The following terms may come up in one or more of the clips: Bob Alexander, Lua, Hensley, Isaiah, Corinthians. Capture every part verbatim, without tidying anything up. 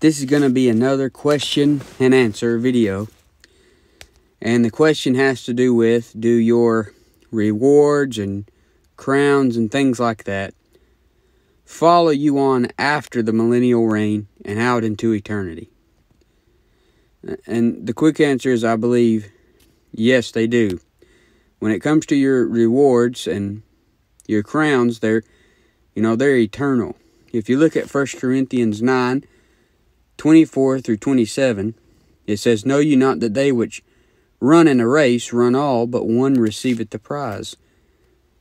This is going to be another question and answer video. And the question has to do with, do your rewards and crowns and things like that follow you on after the millennial reign and out into eternity? And the quick answer is, I believe, yes, they do. When it comes to your rewards and your crowns, they're, you know, they're eternal. If you look at First Corinthians nine, twenty-four through twenty-seven, it says, "Know ye not that they which run in a race run all, but one receiveth the prize?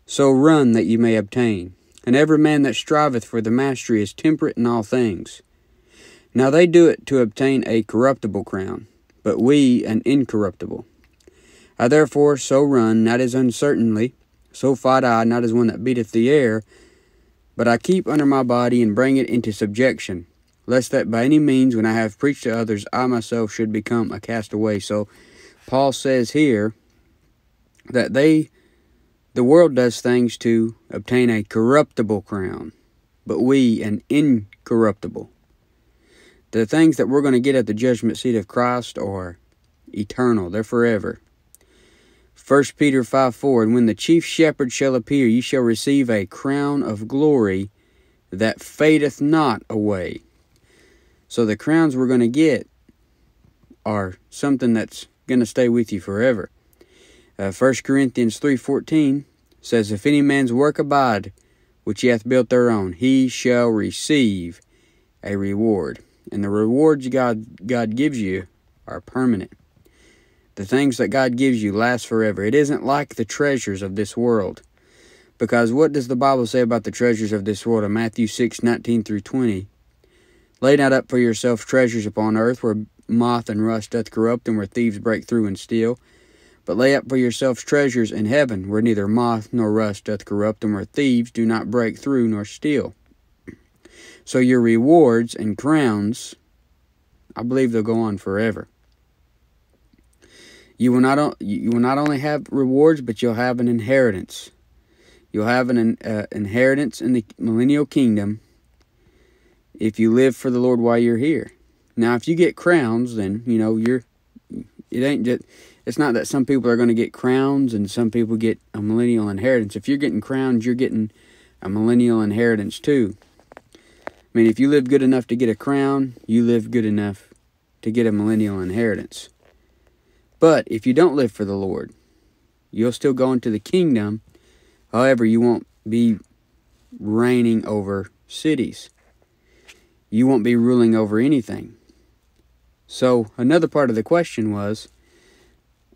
So run that ye may obtain. And every man that striveth for the mastery is temperate in all things. Now they do it to obtain a corruptible crown, but we an incorruptible. I therefore so run, not as uncertainly, so fight I, not as one that beateth the air, but I keep under my body and bring it into subjection, lest that by any means, when I have preached to others, I myself should become a castaway." So Paul says here that they, the world does things to obtain a corruptible crown, but we an incorruptible. The things that we're going to get at the judgment seat of Christ are eternal. They're forever. First Peter five four, "And when the chief shepherd shall appear, ye shall receive a crown of glory that fadeth not away." So the crowns we're going to get are something that's going to stay with you forever. Uh, First Corinthians three fourteen says, "If any man's work abide, which he hath built thereon, he shall receive a reward." And the rewards God, God gives you are permanent. The things that God gives you last forever. It isn't like the treasures of this world. Because what does the Bible say about the treasures of this world in Matthew six nineteen through twenty? "Lay not up for yourself treasures upon earth, where moth and rust doth corrupt, and where thieves break through and steal. But lay up for yourselves treasures in heaven, where neither moth nor rust doth corrupt, and where thieves do not break through nor steal." So your rewards and crowns, I believe they'll go on forever. You will not, you will not only have rewards, but you'll have an inheritance. You'll have an uh, inheritance in the millennial kingdom, if you live for the Lord while you're here. Now, if you get crowns, then, you know, you're, it ain't just, it's not that some people are going to get crowns and some people get a millennial inheritance. If you're getting crowns, you're getting a millennial inheritance too. I mean, if you live good enough to get a crown, you live good enough to get a millennial inheritance. But if you don't live for the Lord, you'll still go into the kingdom. However, you won't be reigning over cities. You won't be ruling over anything. So another part of the question was,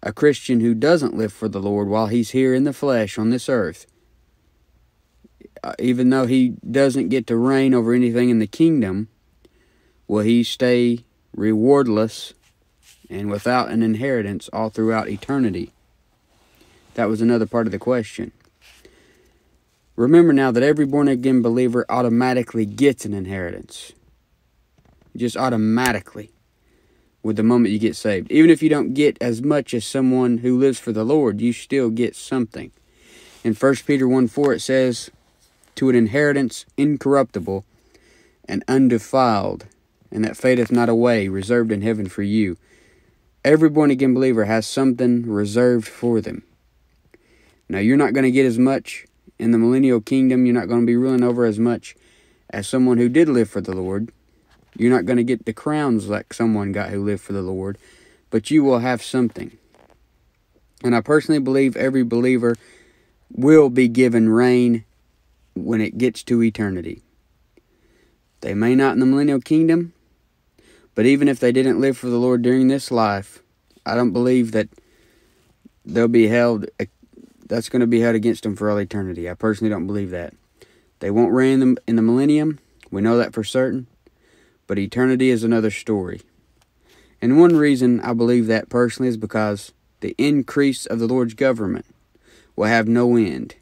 a Christian who doesn't live for the Lord while he's here in the flesh on this earth, even though he doesn't get to reign over anything in the kingdom, will he stay rewardless and without an inheritance all throughout eternity? That was another part of the question. Remember now that every born-again believer automatically gets an inheritance. Just automatically. With the moment you get saved. Even if you don't get as much as someone who lives for the Lord, you still get something. In First Peter one four it says, "To an inheritance incorruptible and undefiled, and that fadeth not away, reserved in heaven for you." Every born-again believer has something reserved for them. Now, you're not going to get as much in the millennial kingdom. You're not going to be ruling over as much as someone who did live for the Lord. You're not going to get the crowns like someone got who lived for the Lord, but you will have something. And I personally believe every believer will be given reign when it gets to eternity. They may not in the millennial kingdom, but even if they didn't live for the Lord during this life, I don't believe that they'll be held accountable. That's going to be held against them for all eternity. I personally don't believe that. They won't reign them in the millennium. We know that for certain. But eternity is another story. And one reason I believe that personally is because the increase of the Lord's government will have no end.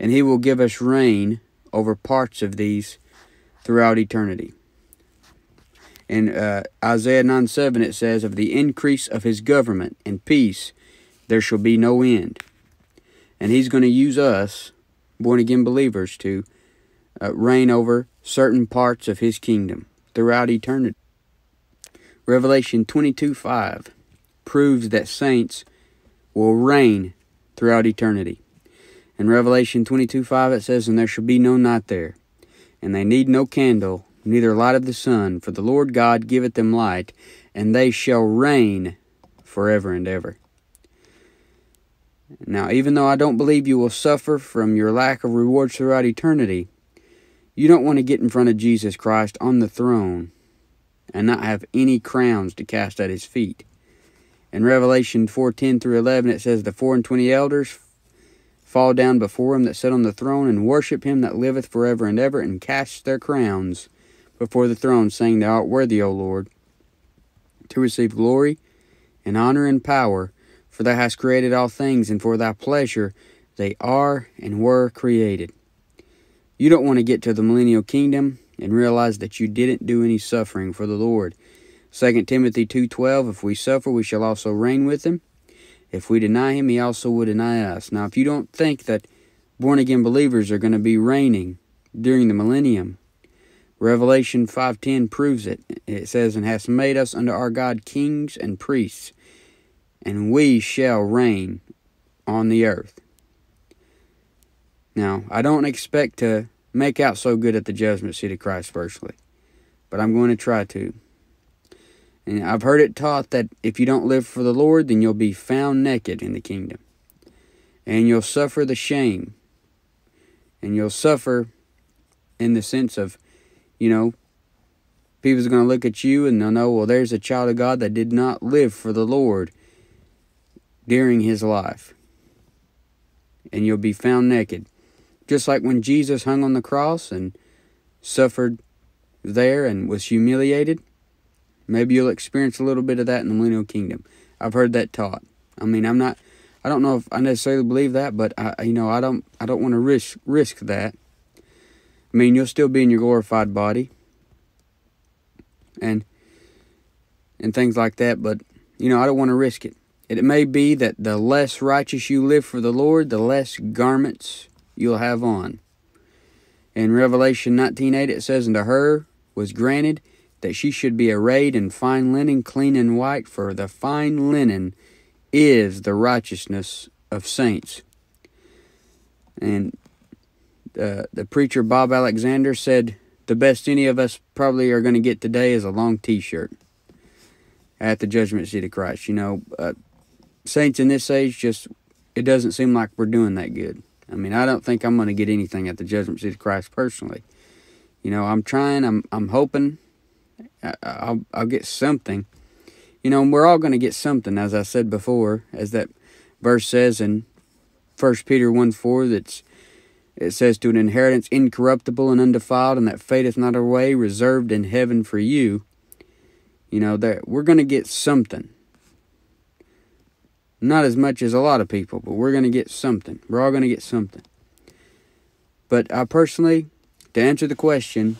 And he will give us reign over parts of these throughout eternity. In uh, Isaiah nine seven it says, "Of the increase of his government and peace there shall be no end." And he's going to use us, born-again believers, to uh, reign over certain parts of his kingdom throughout eternity. Revelation twenty-two five proves that saints will reign throughout eternity. In Revelation twenty-two five it says, "And there shall be no night there, and they need no candle, neither light of the sun, for the Lord God giveth them light, and they shall reign forever and ever." Now, even though I don't believe you will suffer from your lack of rewards throughout eternity, you don't want to get in front of Jesus Christ on the throne and not have any crowns to cast at his feet. In Revelation four ten through eleven, it says, "The four and twenty elders fall down before him that sit on the throne, and worship him that liveth forever and ever, and cast their crowns before the throne, saying, Thou art worthy, O Lord, to receive glory and honor and power, for thou hast created all things, and for thy pleasure they are and were created." You don't want to get to the millennial kingdom and realize that you didn't do any suffering for the Lord. Second Timothy two twelve, "If we suffer, we shall also reign with him. If we deny him, he also will deny us." Now, if you don't think that born-again believers are going to be reigning during the millennium, Revelation five ten proves it. It says, "And hast made us unto our God kings and priests, and we shall reign on the earth." Now, I don't expect to make out so good at the judgment seat of Christ personally, but I'm going to try to. And I've heard it taught that if you don't live for the Lord, then you'll be found naked in the kingdom, and you'll suffer the shame, and you'll suffer in the sense of, you know, people's going to look at you and they'll know, well, there's a child of God that did not live for the Lord during his life, and you'll be found naked. Just like when Jesus hung on the cross and suffered there and was humiliated. Maybe you'll experience a little bit of that in the millennial kingdom. I've heard that taught. I mean, I'm not, I don't know if I necessarily believe that, but I, you know, I don't, I don't want to risk risk that. I mean, you'll still be in your glorified body, and and things like that. But you know, I don't want to risk it. It may be that the less righteous you live for the Lord, the less garments you'll have on. In Revelation nineteen eight, it says, "And to her was granted that she should be arrayed in fine linen, clean and white, for the fine linen is the righteousness of saints." And uh, the preacher Bob Alexander said, the best any of us probably are going to get today is a long t-shirt at the judgment seat of Christ. You know, uh, saints in this age, just, it doesn't seem like we're doing that good. I mean, I don't think I'm going to get anything at the judgment seat of Christ personally. You know, I'm trying, I'm, I'm hoping I'll, I'll get something. You know, and we're all going to get something, as I said before, as that verse says in First Peter one four, that's, it says, "To an inheritance incorruptible and undefiled, and that fadeth not away, reserved in heaven for you." You know, that we're going to get something. Not as much as a lot of people, but we're going to get something. We're all going to get something. But I personally, to answer the question,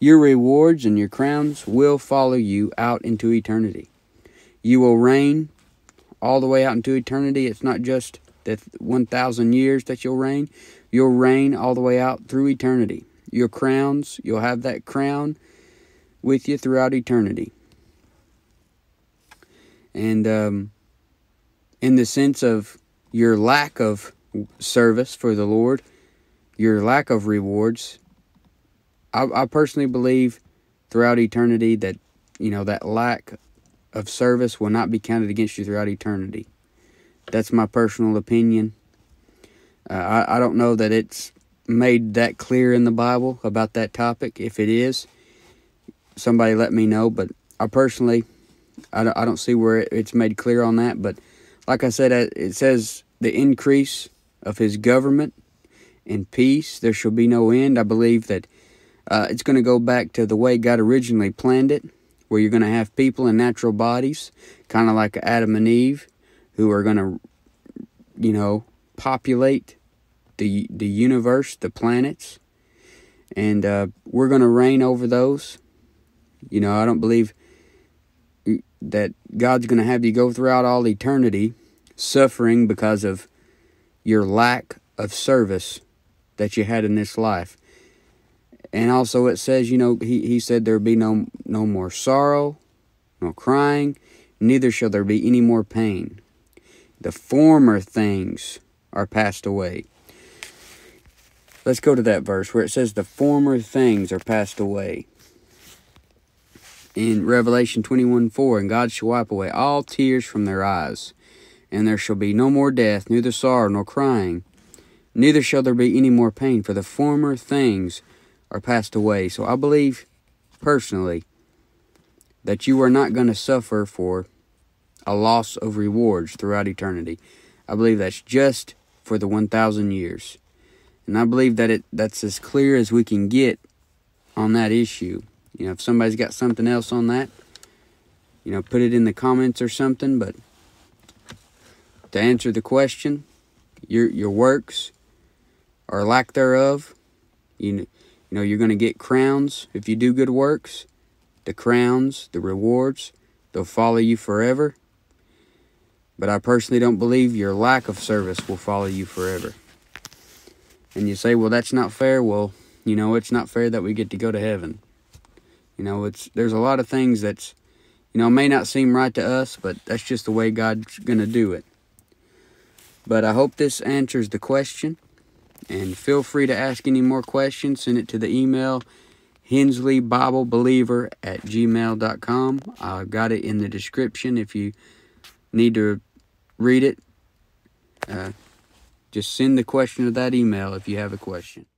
your rewards and your crowns will follow you out into eternity. You will reign all the way out into eternity. It's not just the one thousand years that you'll reign. You'll reign all the way out through eternity. Your crowns, you'll have that crown with you throughout eternity. And, um... in the sense of your lack of service for the Lord, your lack of rewards, I, I personally believe throughout eternity that, you know, that lack of service will not be counted against you throughout eternity. That's my personal opinion. Uh, I, I don't know that it's made that clear in the Bible about that topic. If it is, somebody let me know. But I personally, I don't, I don't see where it's made clear on that, but like I said, it says the increase of his government and peace, there shall be no end. I believe that uh, it's going to go back to the way God originally planned it, where you're going to have people in natural bodies, kind of like Adam and Eve, who are going to, you know, populate the, the universe, the planets. And uh, we're going to reign over those. You know, I don't believe that God's going to have you go throughout all eternity suffering because of your lack of service that you had in this life. And also it says, you know, he, he said there'd be no, no more sorrow, nor crying, neither shall there be any more pain. The former things are passed away. Let's go to that verse where it says the former things are passed away. In Revelation twenty-one four, and God shall wipe away all tears from their eyes, and there shall be no more death, neither sorrow, nor crying, neither shall there be any more pain, for the former things are passed away. So I believe, personally, that you are not going to suffer for a loss of rewards throughout eternity. I believe that's just for the one thousand years. And I believe that it that's as clear as we can get on that issue. You know, if somebody's got something else on that, you know, put it in the comments or something. But to answer the question, your your works, or lack thereof, you know, you know you're going to get crowns if you do good works. The crowns, the rewards, they'll follow you forever. But I personally don't believe your lack of service will follow you forever. And you say, well, that's not fair. Well, you know, it's not fair that we get to go to heaven. You know, it's there's a lot of things that's, you know, may not seem right to us, but that's just the way God's going to do it. But I hope this answers the question. And feel free to ask any more questions. Send it to the email hensley bible believer at gmail dot com. I've got it in the description if you need to read it. Uh, just send the question to that email if you have a question.